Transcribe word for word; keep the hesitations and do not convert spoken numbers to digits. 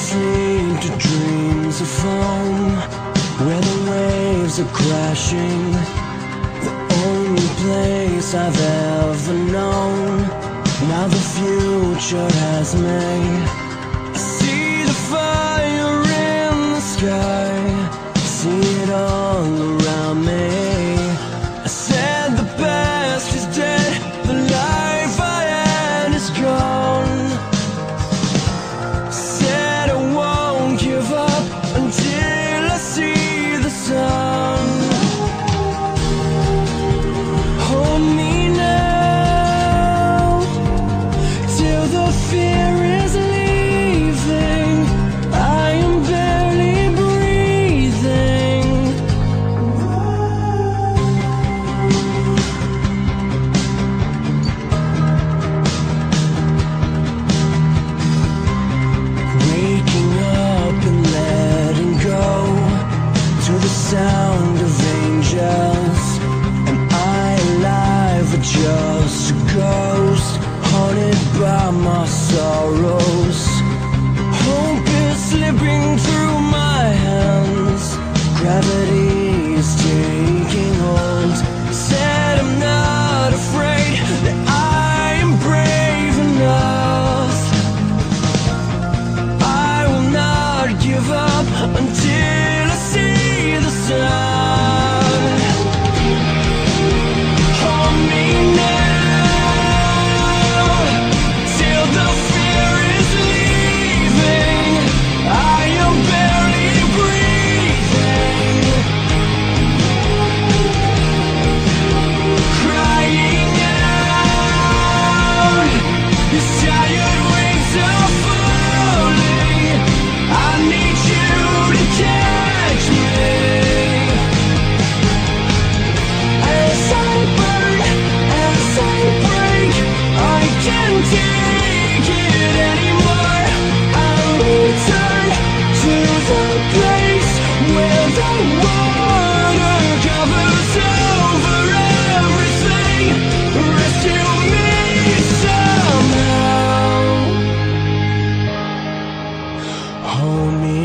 listening to dreams of foam, where the waves are crashing. The only place I've ever known. Now the future has me. I see the fire in the sky, I see it all around me. I said the past is dead, the life I had is gone. Give up until I see the sun. Hold me now, till the fear is leaving. I am barely breathing. Waking up and letting go to the sound of angels. Am I alive or just a ghost, haunted by my sorrows? Hope is slipping through my hands, gravity is taking hold. Said I'm not afraid, that I am brave enough. I will not give up until I see the sun. Hold me now, till the fear is leaving. I am barely breathing, crying out. These tired wings are falling. I need you to catch me. As I burn, as I break, I can't take it anymore. I'll return to the place where the water covers over everything. Rescue me somehow. Hold me